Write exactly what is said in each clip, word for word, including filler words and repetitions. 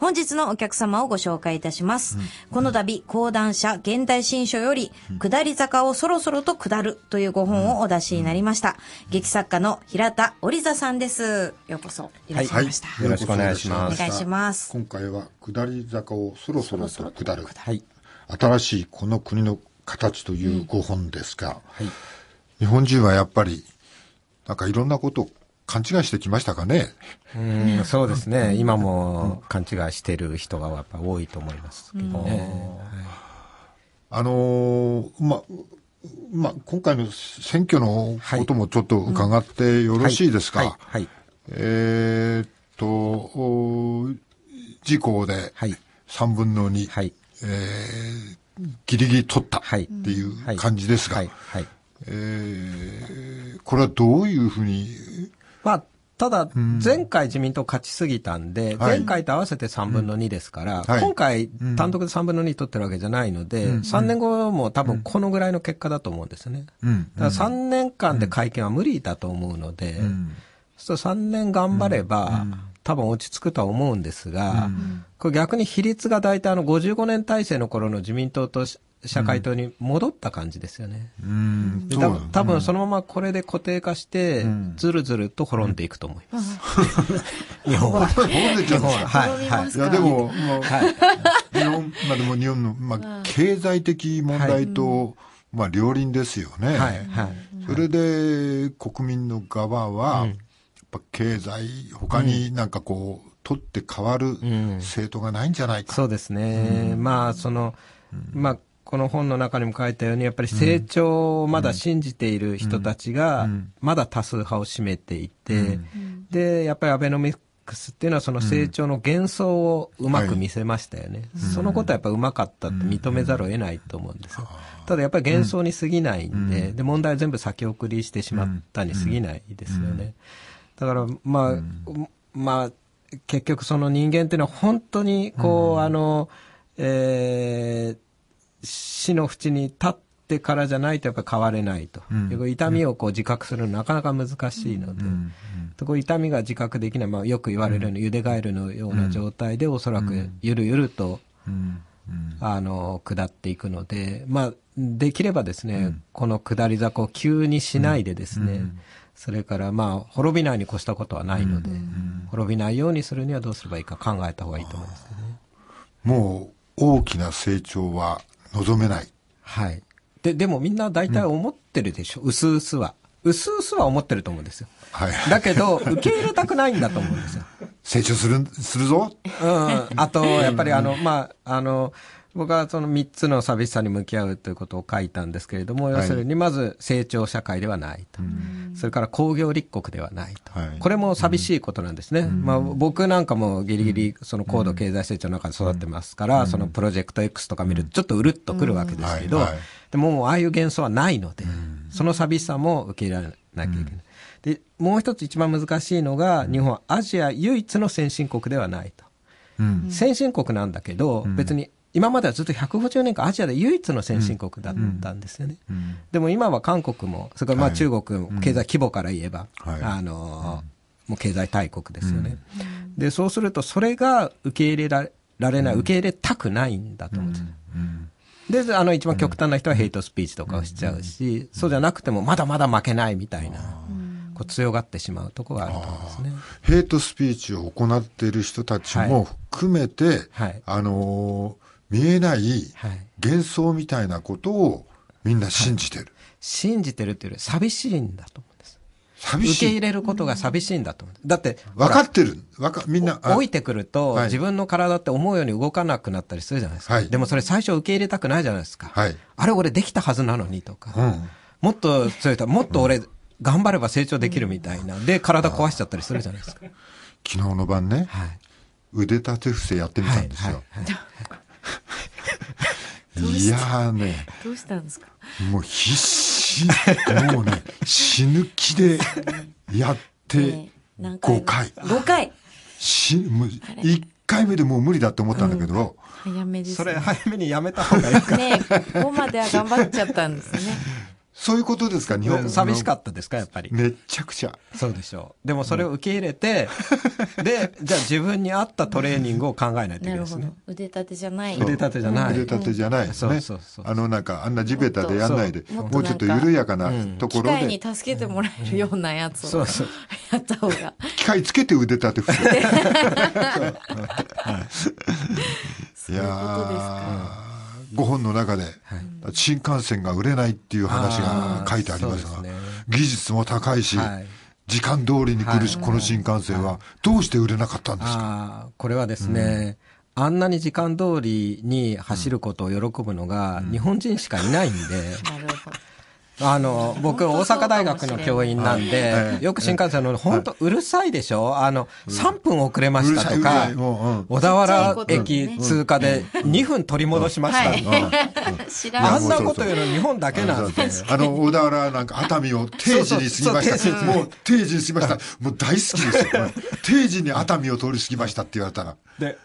本日のお客様をご紹介いたします。うん、この度、講談社現代新書より、うん、下り坂をそろそろと下るというご本をお出しになりました。うん、劇作家の平田織座さんです。ようこそいらっしゃいました。はい、よろしくお願いします。お願いします。今回は、下り坂をそろそろと下る。はい。新しいこの国の形というご本ですが、うん、はい、日本人はやっぱり、なんかいろんなことを勘違いしてきましたかね。うん、そうですね。今も勘違いしてる人がやっぱ多いと思いますけどね。あのー、ま、ま、今回の選挙のこともちょっと伺ってよろしいですか。はい。えっと、自公でさんぶんのに、はい、えー、ギリギリ取ったっていう感じですが、はい。はいはいはい、えー、これはどういうふうに、まあ、ただ、前回自民党勝ちすぎたんで、うん、前回と合わせてさんぶんのにですから、はい、今回単独でさんぶんのに取ってるわけじゃないので、うん、さんねんごも多分このぐらいの結果だと思うんですね。うん、だからさんねんかんで改憲は無理だと思うので、うん、そうするとさんねん頑張れば、うんうん、多分落ち着くとは思うんですが、うん、これ逆に比率が大体あのごじゅうごねん体制の頃の自民党と社会党に戻った感じですよね。うん、多分そのままこれで固定化して、うん、ずるずると滅んでいくと思います。日本は。滅んでちゃうんですか。はい。はい。いや、でも、まあ、はい、日本、まあでも日本の、まあ、経済的問題と、まあ、両輪ですよね。はい。はい。それで、国民の側は、うん、やっぱ経済、他になんかこう、取って変わる政党がないんじゃないか。うん、そうですね。うん、まあ、その、まあ、この本の中にも書いたように、やっぱり成長をまだ信じている人たちが、まだ多数派を占めていて、うん、で、やっぱりアベノミクスっていうのはその成長の幻想をうまく見せましたよね。はい、そのことはやっぱりうまかったって認めざるを得ないと思うんですよ。ただやっぱり幻想に過ぎないんで、で、問題全部先送りしてしまったに過ぎないですよね。だから、まあ、うん、まあ、結局その人間っていうのは本当に、こう、うん、あの、えー、死の淵に立ってからじゃないとやっぱり変われないと。うん、痛みをこう自覚するのなかなか難しいので、うんうん、こう痛みが自覚できない、まあ、よく言われるように、ゆでガエルのような状態でおそらくゆるゆると、うんうん、あの、下っていくので、まあ、できればですね、うん、この下り坂を急にしないでですね、うんうん、それから、まあ、滅びないに越したことはないので、うんうん、滅びないようにするにはどうすればいいか考えた方がいいと思いますね。もう、大きな成長は、望めない。はい。で、でもみんな大体思ってるでしょ。うすうすは。うすうすは思ってると思うんですよ。はい。だけど、受け入れたくないんだと思うんですよ。成長する、するぞ。うん。あと、やっぱりあの、まあ、あの、僕はその三つの寂しさに向き合うということを書いたんですけれども、要するにまず成長社会ではないと。はい、それから工業立国ではないと。はい、これも寂しいことなんですね。うん、まあ僕なんかもギリギリその高度経済成長の中で育ってますから、うん、そのプロジェクト エックス とか見るとちょっとうるっとくるわけですけど、でももうああいう幻想はないので、うん、その寂しさも受け入れなきゃいけない。うん、で、もう一つ一番難しいのが、日本はアジア唯一の先進国ではないと。うん、先進国なんだけど、うん、別に今まではずっとひゃくごじゅうねんかんアジアで唯一の先進国だったんですよね。でも今は韓国も、それからまあ中国も経済規模から言えば、はい、あの、もう経済大国ですよね。うん、で、そうするとそれが受け入れられない、うん、受け入れたくないんだと思うんですよ。うんうん、で、あの一番極端な人はヘイトスピーチとかをしちゃうし、そうじゃなくてもまだまだ負けないみたいな、こう強がってしまうところがあると思うんですね。ヘイトスピーチを行っている人たちも含めて、はいはい、あのー、見えない幻想みたいなことをみんな信じてる。はい、信じてるっていうより寂しいんだと思うんです。寂しい。受け入れることが寂しいんだと思うんです。だって。分かってる。わか、みんな。老いてくると、はい、自分の体って思うように動かなくなったりするじゃないですか。はい、でもそれ最初受け入れたくないじゃないですか。はい、あれ俺できたはずなのにとか。うん、もっと、そういった、もっと俺頑張れば成長できるみたいな。で、体壊しちゃったりするじゃないですか。昨日の晩ね、はい、腕立て伏せやってみたんですよ。はいはいはいいやーね。どうしたんですか？もう必死、もうね、死ぬ気でやって、ごかい。ごかいし、もう、いっかいめでもう無理だって思ったんだけど、うん、早めですね。それ早めにやめた方がいいか。ねえ、ここまでは頑張っちゃったんですね。そういうことですか。日本寂しかったですか、やっぱり。めちゃくちゃ。そうでしょう。でもそれを受け入れて、うん、でじゃあ自分に合ったトレーニングを考えないといけないですね。腕立てじゃない。腕立てじゃない。腕立てじゃないですね。そうそうそう。あのなんかあんな地べたでやんないで、もうちょっと緩やかなところで、うん、機械に助けてもらえるようなやつを、うん、やった方が。機械つけて腕立て伏せ。そういうことですか。ごほんの中で、はい、新幹線が売れないっていう話が書いてありますが、すね、技術も高いし、はい、時間通りに来る、はい、この新幹線はどうして売れなかったんですか。あ、これはですね、うん、あんなに時間通りに走ることを喜ぶのが、うん、日本人しかいないんで、うん、なるほど。あの僕大阪大学の教員なんで、はい、よく新幹線の本当うるさいでしょ、あのさんぷん遅れましたとか、うん、小田原駅通過でにふん取り戻しましたとか、あんなこと言うの日本だけなんで、あの小田原なんか熱海を定時に過ぎました、もう定時に過ぎました、もう大好きですよ定時に熱海を通り過ぎましたって言われたら、で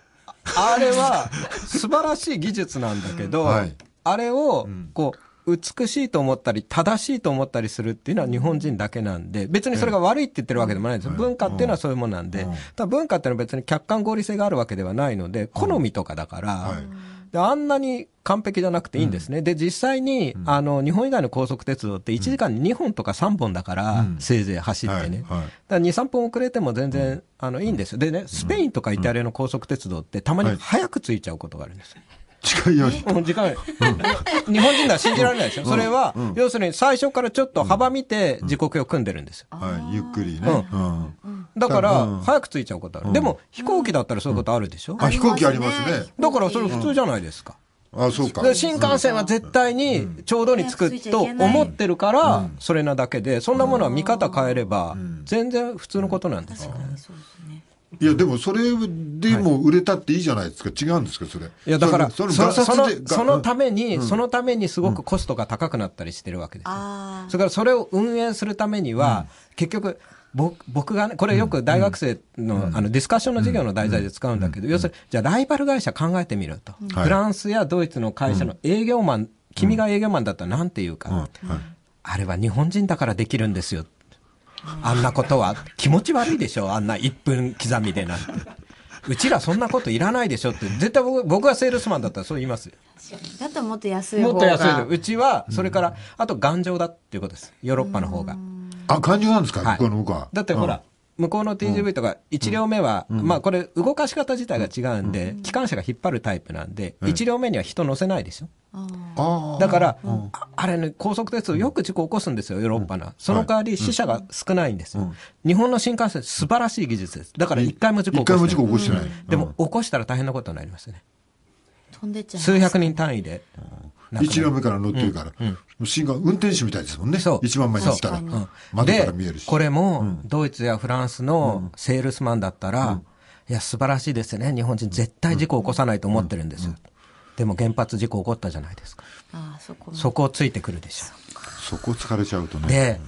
あれは素晴らしい技術なんだけど、はい、あれをこう、うん、美しいと思ったり正しいと思ったりするっていうのは日本人だけなんで、別にそれが悪いって言ってるわけでもないんですよ。文化っていうのはそういうものなんで、ただ文化っていうのは別に客観合理性があるわけではないので、好みとかだから、はい、であんなに完璧じゃなくていいんですね。うん、で実際に、うん、あの日本以外の高速鉄道っていちじかんににほんとかさんぼんだから、うん、せいぜい走ってね、はいはい、だからに、さんぷん遅れても全然、うん、あのいいんですよ。でね、スペインとかイタリアの高速鉄道ってたまに早く着いちゃうことがあるんですよ。はい、近いより。うん、近い。日本人が信じられないでしょ。それは、要するに最初からちょっと幅見て時刻を組んでるんですよ。はい、ゆっくりね。だから、早く着いちゃうことある。でも、飛行機だったらそういうことあるでしょ。あ、飛行機ありますね。だから、それ普通じゃないですか。あ、そうか。新幹線は絶対にちょうどに着くと思ってるから、それなだけで、そんなものは見方変えれば、全然普通のことなんですよね。いやでもそれでも売れたっていいじゃないですか、はい、違うんですかそれ。いやだからそのそのために、うん、そのためにすごくコストが高くなったりしてるわけですよ。うん、それからそれを運営するためには、うん、結局僕僕がね、これよく大学生の、うん、あのディスカッションの授業の題材で使うんだけど、うん、要するにじゃあライバル会社考えてみると、うん、フランスやドイツの会社の営業マン、うん、君が営業マンだったらなんて言うか、うんうん、あれは日本人だからできるんですよ。あんなことは気持ち悪いでしょ、あんないっぷん刻みでなんて、うちらそんなこといらないでしょって、絶対僕僕がセールスマンだったらそう言いますよ。だったらもっと安い方が、もっと安い、うちは。それから、うん、あと頑丈だっていうことです、ヨーロッパの方が。あ、頑丈なんですか、はい、向こうの僕は。だってほら、うん、向こうの ティージーブイ とかいち両目は、うん、まあこれ動かし方自体が違うんで、うん、機関車が引っ張るタイプなんで、うん、いち両目には人乗せないでしょ。だから、うん、あ, あれね、高速鉄道よく事故起こすんですよ、ヨーロッパの。うん、その代わり死者が少ないんですよ。うん、日本の新幹線素晴らしい技術です。だから一回も事故起こしてない。一回も事故起こしてない。うん、でも起こしたら大変なことになりますね。飛んでっちゃう。数百人単位で。一両目から乗ってるから、新幹線運転手みたいですもんね。一番前に乗ったら窓から見えるし。で、これもドイツやフランスのセールスマンだったら、いや素晴らしいですね、日本人絶対事故起こさないと思ってるんですよ。でも原発事故起こったじゃないですか。ああ、そこ、そこをついてくるでしょ。そこ疲れちゃうとね。で、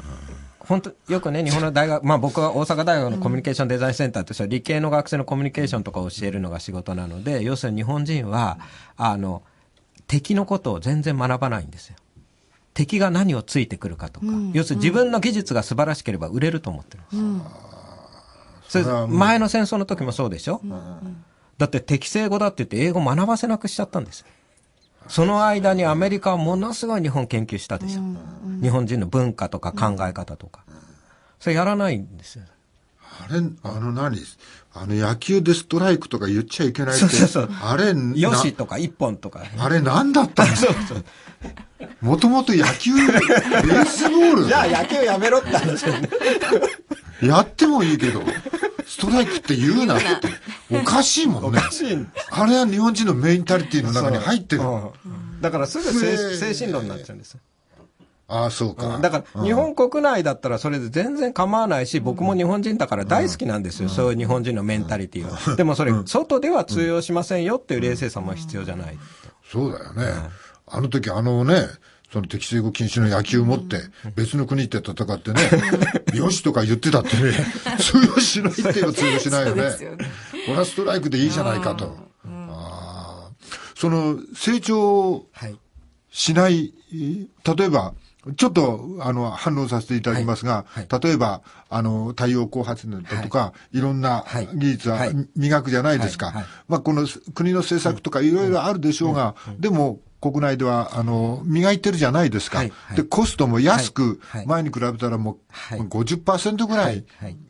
本当よくね、日本の大学、まあ僕は大阪大学のコミュニケーションデザインセンターとしては理系の学生のコミュニケーションとかを教えるのが仕事なので、要するに日本人はあの敵のことを全然学ばないんですよ。敵が何をついてくるかとか、うん、要するに自分の技術が素晴らしければ売れると思ってるんです、うん、それ前の戦争の時もそうでしょ。うん、だって適正語だって言って英語学ばせなくしちゃったんですよ。その間にアメリカはものすごい日本研究したでしょ。うん、日本人の文化とか考え方とか。うん、それやらないんですよ。あれ、あの何あの野球でストライクとか言っちゃいけないって。そうそうそう。あれ、よしとか一本とか。あれ何だったんですか。そうそう。もともと野球、ベースボール。じゃあ野球やめろって話だね。やってもいいけど。ストライクって言うなっておかしいもんね。あれは日本人のメンタリティの中に入ってる。だからすぐ精神論になっちゃうんです。ああ、そうか。だから日本国内だったらそれで全然構わないし、僕も日本人だから大好きなんですよ、そういう日本人のメンタリティは。でもそれ外では通用しませんよっていう冷静さも必要じゃない。そうだよね。あの時あのね、その適正語禁止の野球を持って、別の国って戦ってね、よしとか言ってたってね、通用しないっては通用しないよね。これはストライクでいいじゃないかと。ああ、その成長しない、例えば、ちょっと、あの、反論させていただきますが、はいはい、例えば、あの、太陽光発電だとか、はい、いろんな技術は磨くじゃないですか。はいはいはい、まあ、この国の政策とかいろいろあるでしょうが、うんうんうん、でも、国内では、あの、磨いてるじゃないですか。はいはい、で、コストも安く、はいはい、前に比べたらもう ごじゅっパーセント ぐらい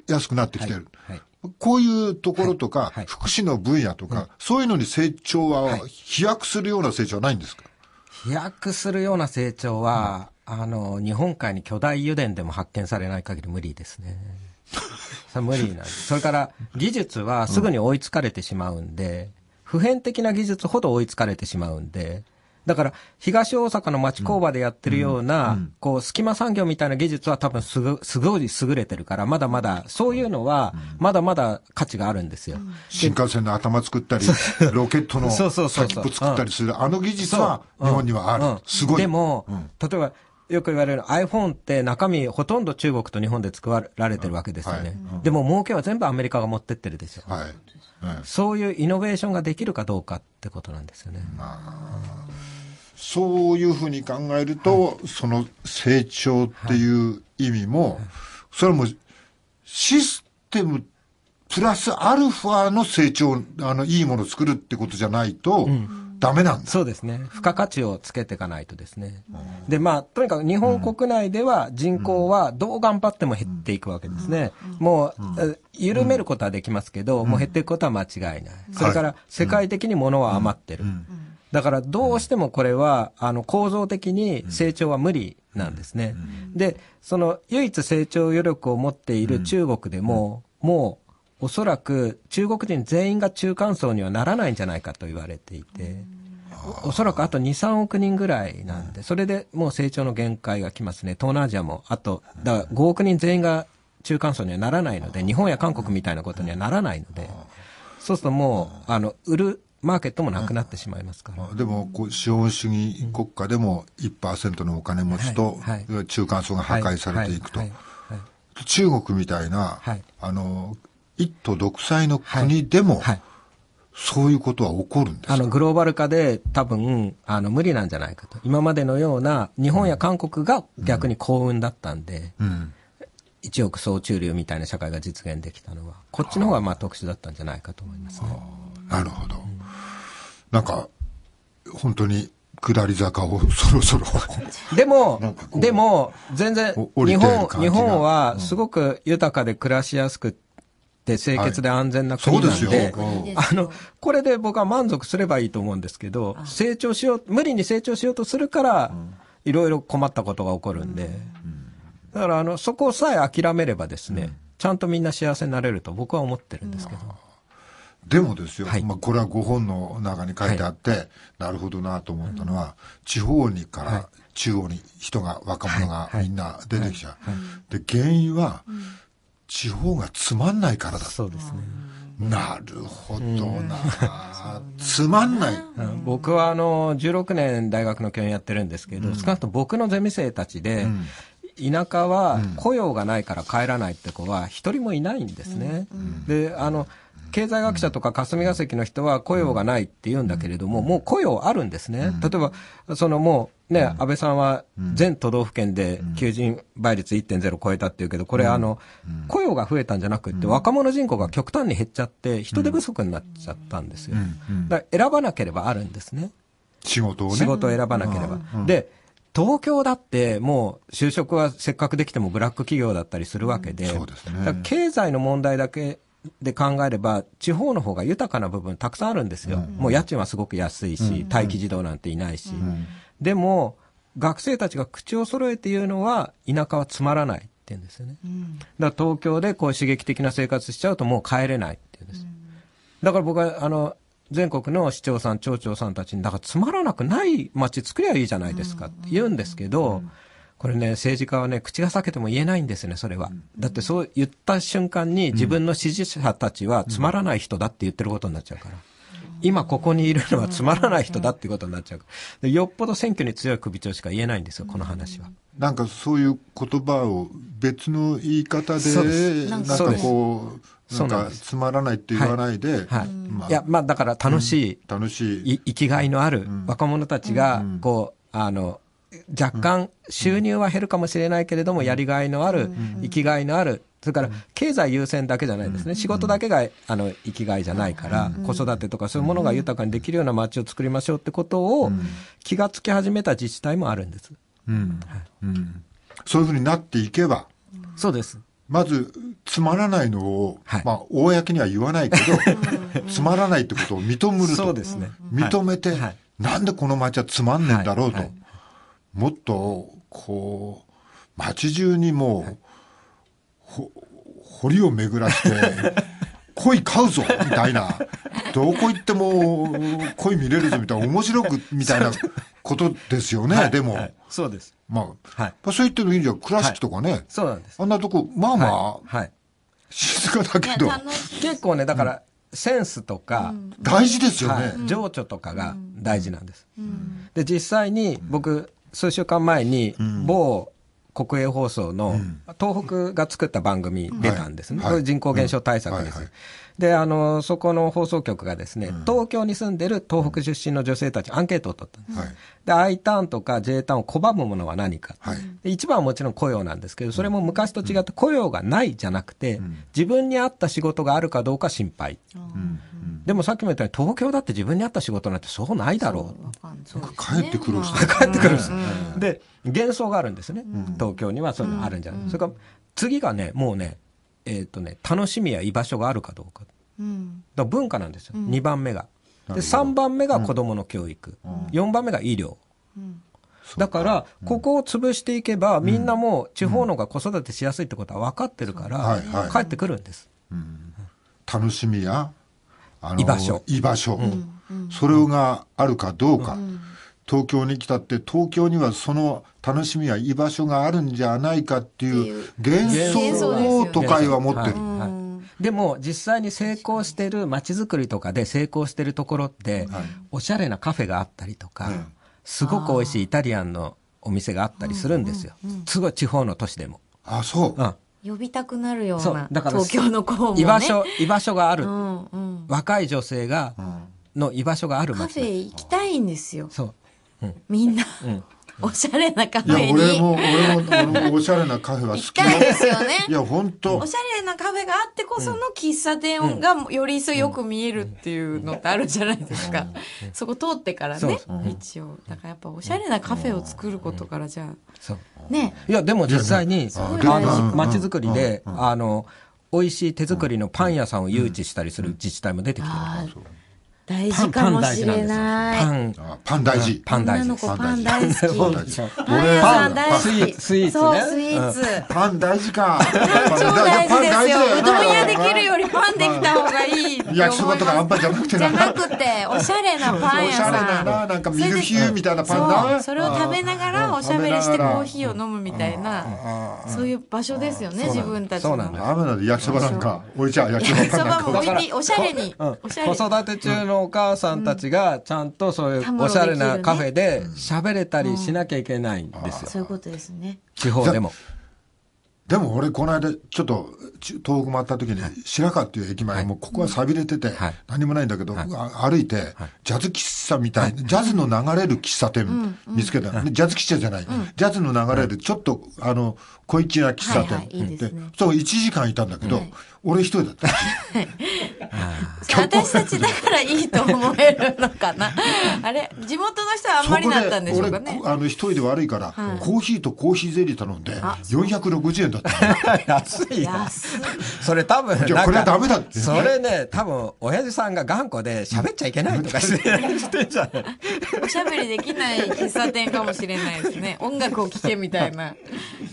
安くなってきてる。はいはいはい、こういうところとか、はいはい、福祉の分野とか、うん、そういうのに成長は、飛躍するような成長はないんですか？飛躍するような成長は、うん、あの、日本海に巨大油田でも発見されない限り無理ですね。それ無理なんです。それから、技術はすぐに追いつかれてしまうんで、うん、普遍的な技術ほど追いつかれてしまうんで、だから、東大阪の町工場でやってるような、うんうん、こう、隙間産業みたいな技術は多分すぐ、すごい優れてるから、まだまだ、そういうのは、まだまだ価値があるんですよ。うん、新幹線の頭作ったり、ロケットの先っぽ作ったりする、そうそうそうそう、あの技術は日本にはある。うんうん、すごい。でも、うん、例えば、よく言われる iPhone って中身ほとんど中国と日本で作られてるわけですよね。はい、でも儲けは全部アメリカが持ってってるでしょ。はいはい、そういうイノベーションができるかどうかってことなんですよね。まあそういうふうに考えると、はい、その成長っていう意味も、はい、それもシステムプラスアルファの成長、あの、いいものを作るってことじゃないと、うん、ダメなんだ。そうですね。付加価値をつけていかないとですね。うん、で、まあ、とにかく日本国内では人口はどう頑張っても減っていくわけですね。うんうん、もう、うん、緩めることはできますけど、うん、もう減っていくことは間違いない。うん、それから、世界的に物は余ってる。うんうんうんうん、だからどうしてもこれは、あの、構造的に成長は無理なんですね。で、その唯一成長余力を持っている中国でも、もうおそらく中国人全員が中間層にはならないんじゃないかと言われていて、おそらくあとに、さんおくにんぐらいなんで、それでもう成長の限界が来ますね。東南アジアも、あと、だからごおくにん全員が中間層にはならないので、日本や韓国みたいなことにはならないので、そうするともう、あの、売る、マーケットもなくなってしまいますから。でもこう資本主義国家でも いちパーセント のお金持ちと中間層が破壊されていくと。中国みたいな、はい、あの一都独裁の国でも、はいはい、そういうことは起こるんですか？あのグローバル化で多分あの無理なんじゃないかと。今までのような日本や韓国が逆に幸運だったんで、うんうん、一億総中流みたいな社会が実現できたのはこっちの方がまあ特殊だったんじゃないかと思いますね。なるほど。うん、なんか本当に下り坂をそろそろでもでも全然日本日本はすごく豊かで暮らしやすくて清潔で安全な国なんで、はい、そうですよ。あのこれで僕は満足すればいいと思うんですけど、成長しよう無理に成長しようとするからいろいろ困ったことが起こるんで、だからあのそこさえ諦めればですね、ちゃんとみんな幸せになれると僕は思ってるんですけど。でもですよ、はい、まあ、これはごほんの中に書いてあって、はい、なるほどなと思ったのは、うん、地方にから中央に人が、はい、若者がみんな出てきちゃう、はいはいはい、で原因は、うん、地方がつまんないからだ。そうですね。なるほどな、うん、つまんない、うん、僕はあのじゅうろくねん大学の教員やってるんですけど、うん、少なくとも僕のゼミ生たちで、うん、田舎は雇用がないから帰らないって子は一人もいないんですね。うん、で、あの、経済学者とか霞が関の人は雇用がないって言うんだけれども、もう雇用あるんですね。例えば、そのもうね、安倍さんは全都道府県で求人倍率 いってんゼロ 超えたっていうけど、これあの、雇用が増えたんじゃなくって若者人口が極端に減っちゃって人手不足になっちゃったんですよ。だから選ばなければあるんですね。仕事をね。仕事を選ばなければ。で、東京だってもう就職はせっかくできてもブラック企業だったりするわけで、そうですね、だから経済の問題だけで考えれば地方の方が豊かな部分たくさんあるんですよ。うん、もう家賃はすごく安いし、うん、待機児童なんていないし、うん、でも学生たちが口を揃えて言うのは田舎はつまらないって言うんですよね。うん、だから東京でこう刺激的な生活しちゃうともう帰れないって言うんです。だから僕はあの全国の市長さん、町長さんたちに、だからつまらなくない街作りゃいいじゃないですかって言うんですけど、これね、政治家はね、口が裂けても言えないんですね、それは。だってそう言った瞬間に自分の支持者たちはつまらない人だって言ってることになっちゃうから。今ここにいるのはつまらない人だっていうことになっちゃうから。よっぽど選挙に強い首長しか言えないんですよ、この話は。なんかそういう言葉を別の言い方で、なんかこう、なんかつまらないって言わないで、はいはい、まあ、いやまあだから楽しい、うん、楽しい、い生きがいのある若者たちがこう、うん、あの若干収入は減るかもしれないけれども、やりがいのある、生きがいのある、それから経済優先だけじゃないですね。仕事だけがあの生きがいじゃないから、子育てとかそういうものが豊かにできるような街を作りましょうってことを気がつき始めた自治体もあるんです、うんうん、そういうふうになっていけば、そうです。まずつまらないのを、はい、まあ、公には言わないけどつまらないってことを認めると。そうですね、認めて、はいはい、なんでこの街はつまんねえんだろうと、はいはい、もっとこう街中にもう、はい、ほ堀を巡らして鯉買うぞみたいな、どこ行っても鯉見れるぞみたいな、面白くみたいなことですよね、はい、でも、はい、そうです、まあはい、そう言ってる意味じゃ倉敷とかね、はい、そうなんです。あんなとこまあまあ、はいはい、静かだけど結構ね、だから、うん、センスとか、うん、大事ですよね、はい、情緒とかが大事なんです、うん、で実際に僕数週間前に、うん、某国営放送の東北が作った番組出たんですね、うん、はい、人口減少対策です、うん、はいはい、であのそこの放送局がですね、うん、東京に住んでる東北出身の女性たちアンケートを取ったんです、はい、で I ターンとか J ターンを拒むものは何か、はい、で一番はもちろん雇用なんですけど、それも昔と違って雇用がないじゃなくて、うん、自分に合った仕事があるかどうか心配、うんうん、でもさっきも言ったように東京だって自分に合った仕事なんてそうないだろ う, う, う、ね、帰ってくるんです帰ってくるんです、うん、で幻想があるんですね、うん、東京にはそういうのあるんじゃない、うん、それから次がね、もうねえーとね、楽しみや居場所があるかどうか、うん、だから文化なんですよ、うん、にばんめがでさんばんめが子どもの教育、うん、よんばんめが医療、うん、だから、うん、ここを潰していけばみんなもう地方のが子育てしやすいってことは分かってるから、うん、帰ってくるんです、うんはいはいうん、楽しみやあの居場所、居場所、うん、それがあるかどうか、うん、東京に来たって東京にはその楽しみや居場所があるんじゃないかっていう幻想を都会は持ってる、はいはい、でも実際に成功してる街づくりとかで成功してるところって、はい、おしゃれなカフェがあったりとか、うん、すごく美味しいイタリアンのお店があったりするんですよ、うんうんうん、すごい地方の都市でもあそう、うん、呼びたくなるようなう東京の子もね居場所、居場所がある、うんうん、若い女性が、うん、の居場所がある街カフェ行きたいんですよそう、うん、みんな、うんおしゃれなカフェにいや俺も俺も俺もおしゃれなカフェは好きですよね。いや本当おしゃれなカフェがあってこその喫茶店がより一層よく見えるっていうのってあるじゃないですか。そこ通ってからね一応だからやっぱおしゃれなカフェを作ることからじゃあそうねいやでも実際に街づくりであの美味しい手作りのパン屋さんを誘致したりする自治体も出てきてる。大事かもしれない。パン、パン大事。パン大事。女の子パン大好き。パン屋さん大好き。スイーツね。そう、スイーツ。パン大事か。パン超大事ですよ。うどん屋できるよりパンできた方がいい。焼きそばとかあんパンじゃなくて。じゃなくて、おしゃれなパン屋さん。おしゃれなな、なんかミルフィーユみたいなパンだ。それを食べながらおしゃべりしてコーヒーを飲むみたいな、そういう場所ですよね、自分たちの。そうなんだ。雨なんで焼きそばなんか置いちゃう。焼きそばも置いて、おしゃれに。子育て中のお母さんたちがちゃんとそういうおしゃれなカフェで喋れたりしなきゃいけないんですよ。そういうことですね。地方でも。でも俺この間ちょっと東北回った時に白河っていう駅前、はい、もうここは錆びれてて何もないんだけど、はい、歩いてジャズ喫茶みたいな、はい、ジャズの流れる喫茶店見つけた、はい、ジャズ喫茶じゃない、うん、ジャズの流れるちょっとあの小粋な喫茶店、はいはい、いいですね、でそういちじかんいたんだけど、はい、俺一人だった私たちだからいいと思えるのかなあれ地元の人はあんまりだったんでしょうかね。俺あの一人で悪いから、はい、コーヒーとコーヒーゼリー頼んでよんひゃくろくじゅうえんだ安いなそれ多分なんかこれはダメだってそれね多分親父さんが頑固で喋っちゃいけないとかしてるじゃないおしゃべりできない喫茶店かもしれないですね音楽を聴けみたいな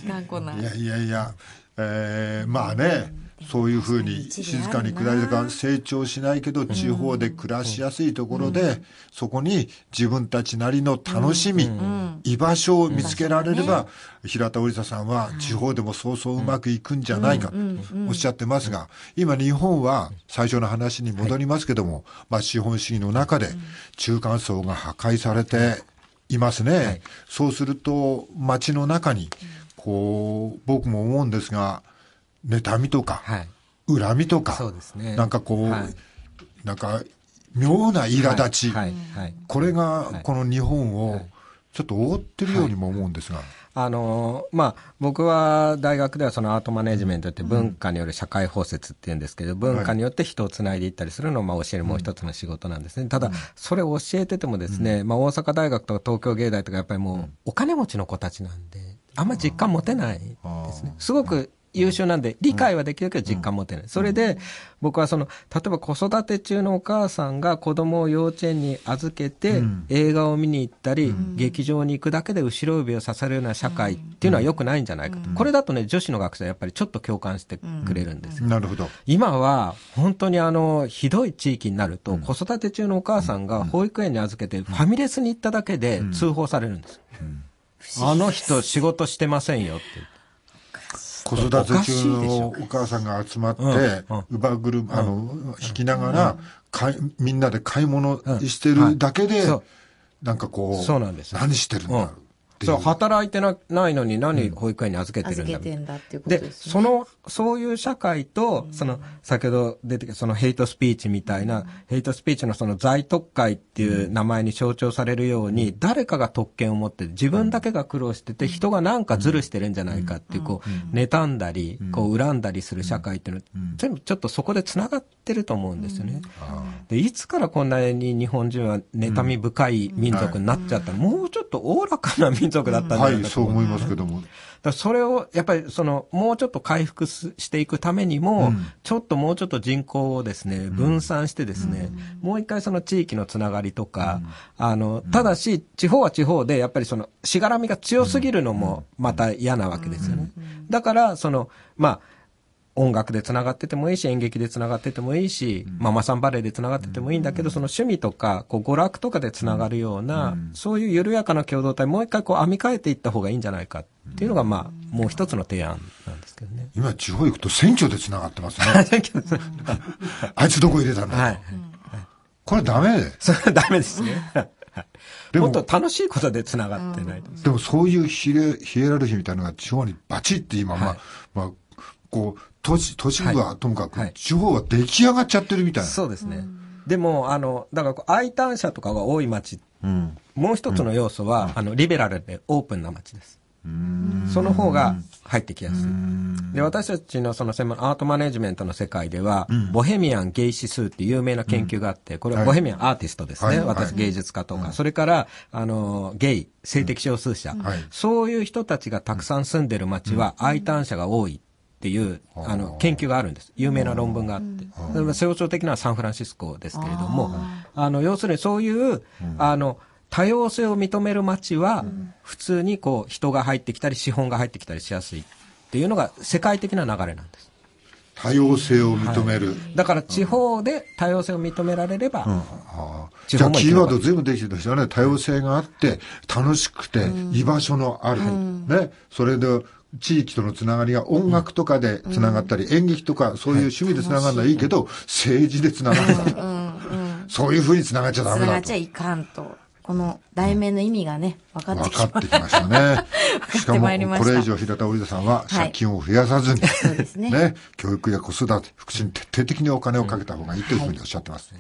頑固ないやいやいや、えー、まあねそういうふうに静かに下り坂成長しないけど地方で暮らしやすいところでそこに自分たちなりの楽しみ居場所を見つけられれば平田織沙さんは地方でもそうそううまくいくんじゃないかとおっしゃってますが今日本は最初の話に戻りますけどもまあ資本主義の中で中間層が破壊されていますね。そうすると街の中にこう僕も思うんですが妬みとか、はい、恨みとか、そうですね、なんかこう、はい、なんか妙な苛立ち、はいはいはい、これがこの日本をちょっと覆ってるようにも思うんですが、はい、あのまあ、僕は大学ではそのアートマネジメントって文化による社会包摂っていうんですけど、文化によって人をつないでいったりするのをまあ教えるもう一つの仕事なんですね。ただそれを教えててもですね、まあ、大阪大学とか東京芸大とかやっぱりもうお金持ちの子たちなんであんま実感持てないですね。すごく優秀なんで理解はできるけど実感持てない。それで僕はその例えば子育て中のお母さんが子供を幼稚園に預けて映画を見に行ったり劇場に行くだけで後ろ指を刺されるような社会っていうのは良くないんじゃないかと。これだとね、女子の学生はやっぱりちょっと共感してくれるんですよ。なるほど。今は本当にあのひどい地域になると子育て中のお母さんが保育園に預けてファミレスに行っただけで通報されるんです。あの人仕事してませんよって。子育て中のお母さんが集まって、乳母車、あの、引きながら、みんなで買い物してるだけで、なんかこう、何してるんだっていう。そう、働いてないのに何保育園に預けてるんだ。預けてんだっていうことですね。で、その、そういう社会と、その、先ほど出てきた、そのヘイトスピーチみたいな、ヘイトスピーチのその在特会っていう名前に象徴されるように、誰かが特権を持って、自分だけが苦労してて、人がなんかずるしてるんじゃないかっていう、こう、妬んだり、こう、恨んだりする社会っていうの、全部ちょっとそこで繋がってると思うんですよね。で、いつからこんなに日本人は妬み深い民族になっちゃったら、もうちょっとおおらかな民族だったんじゃないかと。はい、そう思いますけども。だそれを、やっぱりその、もうちょっと回復していくためにも、うん、ちょっともうちょっと人口をですね、分散してですね、うん、もう一回その地域のつながりとか、うん、あの、ただし、地方は地方で、やっぱりその、しがらみが強すぎるのも、また嫌なわけですよね。だから、その、まあ、音楽でつながっててもいいし、演劇でつながっててもいいし、うん、ママさんバレーでつながっててもいいんだけど、うん、その趣味とか、こう、娯楽とかでつながるような、うん、そういう緩やかな共同体、もう一回こう、編み替えていった方がいいんじゃないかっていうのが、まあ、もう一つの提案なんですけどね。今、地方行くと選挙でつながってますね。あいつどこ入れたんだろう。はい、これダメで。それはダメですね。もっと楽しいことでつながってないと。でも、そういうヒエ、ヒエラルヒーみたいなのが地方にバチって今、まあ、はい、まあ、こう、都市、都市部はともかく、地方は出来上がっちゃってるみたいな。はいはい、そうですね。でも、あの、だからこう、哀嘆者とかが多い街、うん、もう一つの要素は、うん、あの、リベラルでオープンな街です。その方が入ってきやすい。で、私たちのその専門、アートマネジメントの世界では、うん、ボヘミアン芸指数っていう有名な研究があって、これはボヘミアンアーティストですね。はい、私芸術家とか、はい、それから、あの、ゲイ、性的少数者、うん、はい、そういう人たちがたくさん住んでる街は、うん、哀嘆者が多い。っていう、あの、研究があるんです。有名な論文があって。象徴的なのはサンフランシスコですけれども、あの、要するにそういう、あの、多様性を認める街は、普通にこう、人が入ってきたり、資本が入ってきたりしやすいっていうのが世界的な流れなんです。多様性を認める。はい、だから地方で多様性を認められれば。うん、あじゃあキーワード随分できてるんですよね。多様性があって、楽しくて、居場所のある。うん、ね。それで、地域とのつながりが音楽とかでつながったり、演劇とかそういう趣味でつながるのはいいけど、政治でつながるんだと。そういうふうにつながっちゃダメだと。つながっちゃいかんと。この題名の意味がね、分かってきました。分かってきましたね。しかも、これ以上平田織田さんは借金を増やさずに、ね、教育や子育て、福祉に徹底的にお金をかけた方がいいというふうにおっしゃってます。